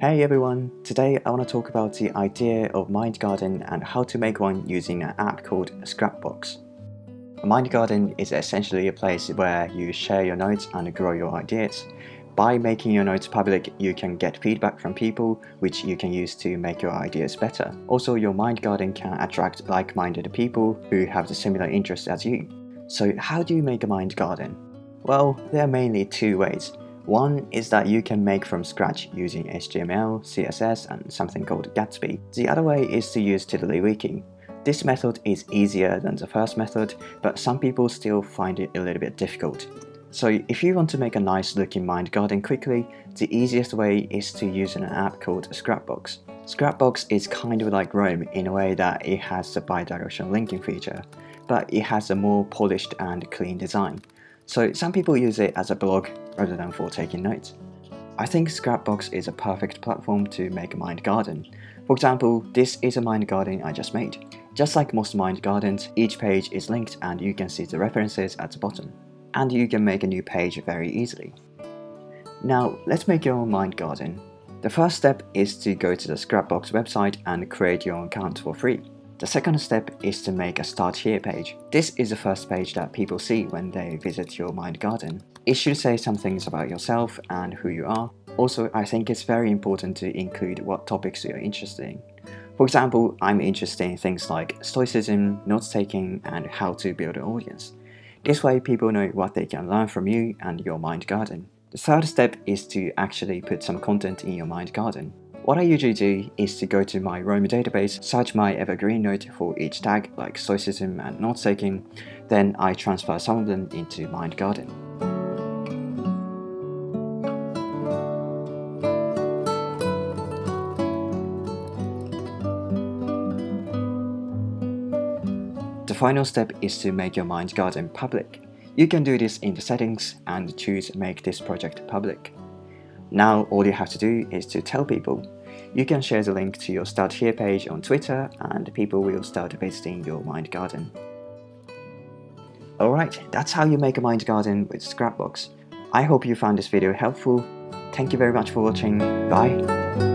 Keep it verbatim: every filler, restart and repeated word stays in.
Hey everyone, today I want to talk about the idea of Mind Garden and how to make one using an app called Scrapbox. A Mind Garden is essentially a place where you share your notes and grow your ideas. By making your notes public, you can get feedback from people, which you can use to make your ideas better. Also, your Mind Garden can attract like-minded people who have the similar interests as you. So how do you make a Mind Garden? Well, there are mainly two ways. One is that you can make from scratch using H T M L, C S S, and something called Gatsby. The other way is to use TiddlyWiki. This method is easier than the first method, but some people still find it a little bit difficult. So if you want to make a nice looking Mind Garden quickly, the easiest way is to use an app called Scrapbox. Scrapbox is kind of like Roam in a way that it has the bi-directional linking feature, but it has a more polished and clean design. So some people use it as a blog rather than for taking notes. I think Scrapbox is a perfect platform to make a Mind Garden. For example, this is a Mind Garden I just made. Just like most Mind Gardens, each page is linked and you can see the references at the bottom. And you can make a new page very easily. Now, let's make your own Mind Garden. The first step is to go to the Scrapbox website and create your own account for free. The second step is to make a Start Here page. This is the first page that people see when they visit your Mind Garden. It should say some things about yourself and who you are. Also, I think it's very important to include what topics you're interested in. For example, I'm interested in things like stoicism, note-taking, and how to build an audience. This way, people know what they can learn from you and your Mind Garden. The third step is to actually put some content in your Mind Garden. What I usually do is to go to my Roam database, search my evergreen note for each tag like stoicism and note-taking, then I transfer some of them into Mind Garden. The final step is to make your Mind Garden public. You can do this in the settings and choose Make this project public. Now all you have to do is to tell people. You can share the link to your Start Here page on Twitter and people will start visiting your Mind Garden. Alright, that's how you make a Mind Garden with Scrapbox. I hope you found this video helpful. Thank you very much for watching. Bye!